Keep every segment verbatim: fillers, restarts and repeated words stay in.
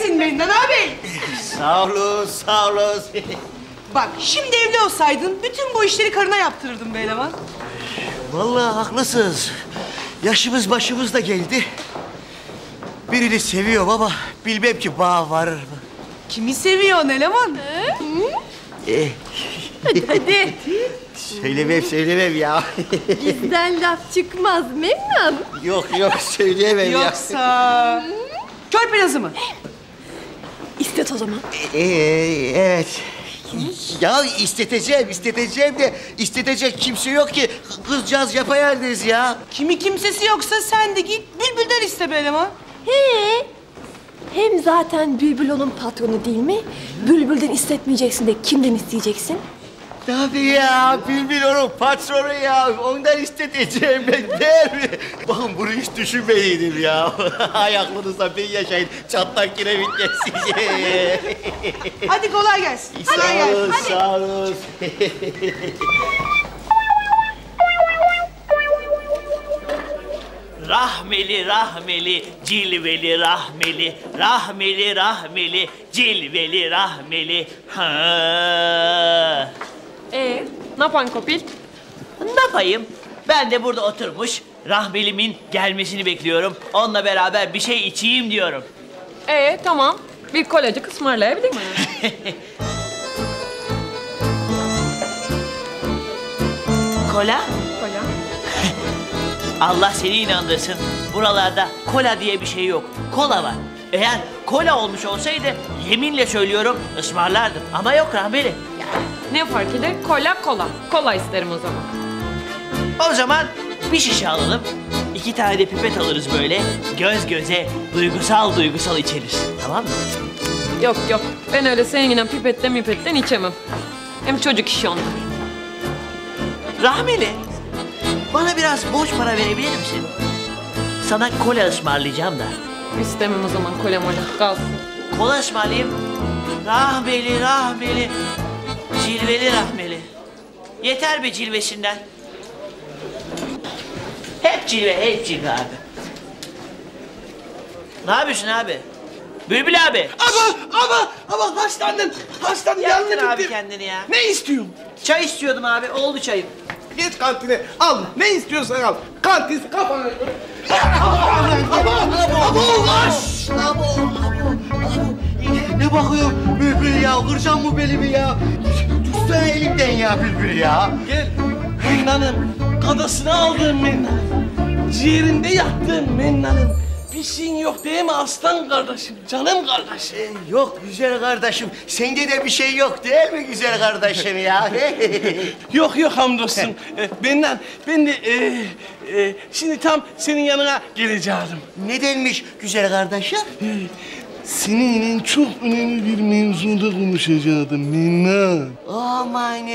misin Mennan abi? Sağ olun, sağ olun. Bak, şimdi evli olsaydın bütün bu işleri karına yaptırırdım be eleman. Vallahi haklısınız. Yaşımız başımız da geldi. Birini seviyorum ama bilmem ki bağ varır mı? Kimi seviyorsun eleman? Ee? Hadi hadi. Söylemem, söylemem ya. Bizden laf çıkmaz Mennan. Yok yok, söyleyemem. Yoksa... ya. Yoksa... Kör plazı mı? İstet o zaman. Ee, evet. Ya isteteceğim, isteteceğim de istetecek kimse yok ki. Kızcağız yapayalnız ya. Kimi kimsesi yoksa sen de git Bülbül'den iste be eleman. He. Hem zaten Bülbül onun patronu değil mi? Bülbül'den istetmeyeceksin de kimden isteyeceksin? Tabii ya, Bülbül onun patronu ya. Ondan isteteceğim ben değil mi? Bakın bunu hiç düşünmeyeydim ya. Hay aklınızda bir yaşayın. Çatlak kiremit gelsin. Hadi kolay gelsin. Hadi. Sağ olun, hadi. Sağ olun. Rahmeli, rahmeli, cilveli, rahmeli, rahmeli, rahmeli, cilveli, rahmeli. Ha. Ee, ne yapan Kopil? Ne yapayım? Ben de burada oturmuş, rahmelimin gelmesini bekliyorum. Onunla beraber bir şey içeyim diyorum. Ee, tamam. Bir kolacık ısmarlayabilir miyim? Kola? Kola. Allah seni inandırsın. Buralarda kola diye bir şey yok. Kola var. Eğer kola olmuş olsaydı yeminle söylüyorum ısmarlardım. Ama yok rahmeli. Ne fark eder? Kola kola. Kola isterim o zaman. O zaman bir şişe alalım. İki tane de pipet alırız böyle. Göz göze duygusal duygusal içeriz. Tamam mı? Yok yok. Ben öyle seninle pipetten pipetten içemem. Hem çocuk işi onlar. Rahmeli. Bana biraz borç para verebilir misin? Sana kola ısmarlayacağım da. İstemem o zaman kola mola. Kalsın. Kola ısmarlayayım. Rahmeli, rahmeli. Cilveli rahmeli. Yeter be cilvesinden. Hep cilve, hep cilve abi. Ne yapıyorsun abi? Bülbül abi. Ama, ama, ama hastanın, hastanın yanına gittim. Yaktın abi kendini ya. Ne istiyorsun? Çay istiyordum abi, oldu çayım. Git kantine, al ne istiyorsan al. Kantisi kafana... Abo! Abo! Ne bakıyorum Bülbül ya, kıracağım bu belimi ya. Tutsana elimden ya Bülbül ya. Gel, Mennan'ım. Kadasını aldığım Mennan'ım. Ciğerinde yattığım Mennan'ım. Bir şeyin yok değil mi aslan kardeşim, canım kardeşim? Yok güzel kardeşim, sende de bir şey yok değil mi güzel kardeşim ya? Yok yok hamdolsun. Mennan, ben de e, e, şimdi tam senin yanına geleceğim. Nedenmiş güzel kardeşim? Evet. Seninle çok önemli bir mevzuda konuşacaktım Mennan. Aman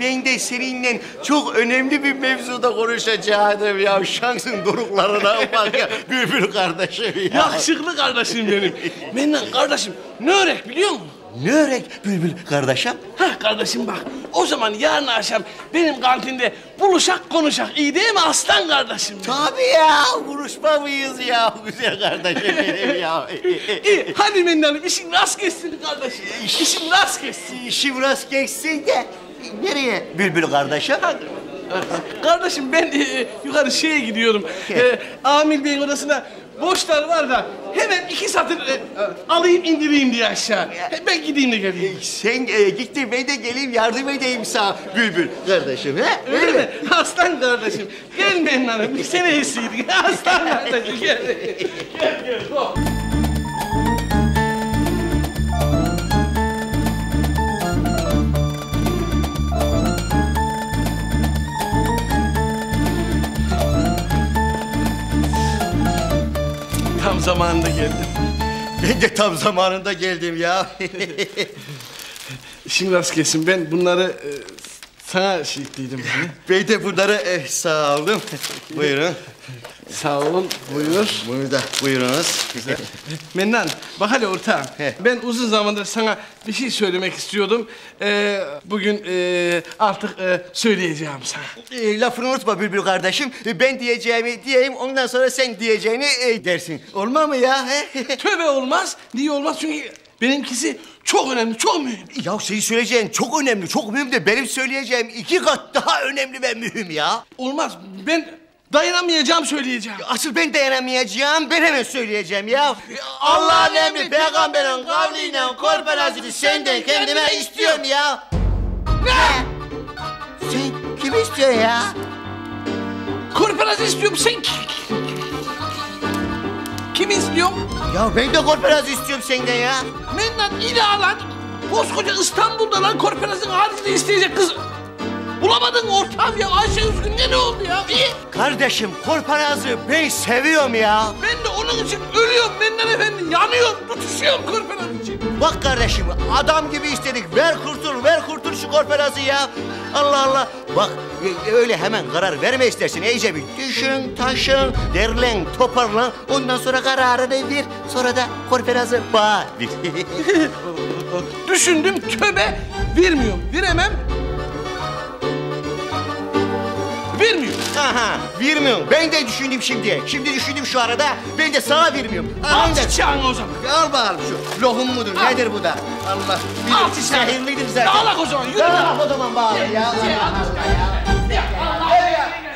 ben de seninle çok önemli bir mevzuda konuşacaktım ya. Şansın doruklarına bak ya. Bülbül kardeşim ya. Yakışıklı kardeşim benim. Mennan kardeşim ne örek biliyor musun? Ne örek Bülbül kardeşim? Hah kardeşim bak o zaman yarın akşam benim kantinde buluşak konuşak iyi değil mi aslan kardeşim? Tabii ya buluşma mıyız ya güzel kardeşim benim ya. İyi hadi Mennan'ım işin rast geçsin kardeşim. İşin rast geçsin. İşin rast geçsin de nereye Bülbül kardeşim? Hadi. Kardeşim ben e, yukarı şeye gidiyorum. E, Amil Bey'in odasına boşlar var da hemen iki satır e, alayım indireyim diye aşağı. Ben gideyim de geleyim. Sen e, git de ben de geleyim yardım edeyim sağ Bülbül kardeşim. He? Öyle, Öyle mi? Aslan kardeşim. Gel Mennan'ım. Bir sene esiydik. Aslan kardeşim gel. Gel gel. Oh. Tam zamanında geldim. Ben de tam zamanında geldim ya. Şimdi rast kesin. Ben bunları e, sana şiitliydim. Ben de bunları e, sağ aldım. Buyurun. Sağ olun, buyur. Buyur da, buyurunuz. Güzel. Mennan, bak hele ortağım. He. Ben uzun zamandır sana bir şey söylemek istiyordum. Ee, bugün e, artık e, söyleyeceğim sana. E, lafını unutma Bülbül kardeşim. E, ben diyeceğimi diyeyim, ondan sonra sen diyeceğini e, dersin. Olmaz mı ya? He? Tövbe olmaz. Niye olmaz? Çünkü benimkisi çok önemli, çok mühim. Ya senin söyleyeceğin çok önemli, çok mühim de benim söyleyeceğim iki kat daha önemli ve mühim ya. Olmaz. Ben... Dayanamayacağım söyleyeceğim. Asıl ben dayanamayacağım, ben hemen söyleyeceğim ya. Allah'ın emri, peygamberin kavliyle korperazını senden kendime istiyorum ya. Ne? Sen kimi istiyorsun ya? Korperazı istiyorum, sen kimi istiyorsun? Ya ben de korperazı istiyorum senden ya. Mennan ile alan, koskoca İstanbul'da lan korperazın haricinde isteyecek kız. Bulamadın ortam ya, Ayşe Üzgün'de ne oldu ya? İyi. Kardeşim, korperazı ben seviyorum ya. Ben de onun için ölüyorum Mennan efendi, yanıyorum, tutuşuyorum korperaz için. Bak kardeşim, adam gibi istedik, ver kurtul, ver kurtul şu korperazı ya. Allah Allah, bak öyle hemen karar verme istersin, iyice bir düşün, taşın, derlen, toparlan, ondan sonra kararını ver, sonra da korperazı bağır. Düşündüm, tövbe, vermiyorum, veremem. Vermiyorum. Aha, vermiyorum. Ben de düşündüm şimdi. Şimdi düşündüm şu arada. Ben de sana vermiyorum. Al çiçeğini o zaman. Al bakalım şu. Lohum mudur? Al. Nedir bu da? Allah. Al çiçeğini. Zehirlidir zaten. Al o zaman. Yürü. Al o zaman bağır ya. Al ya.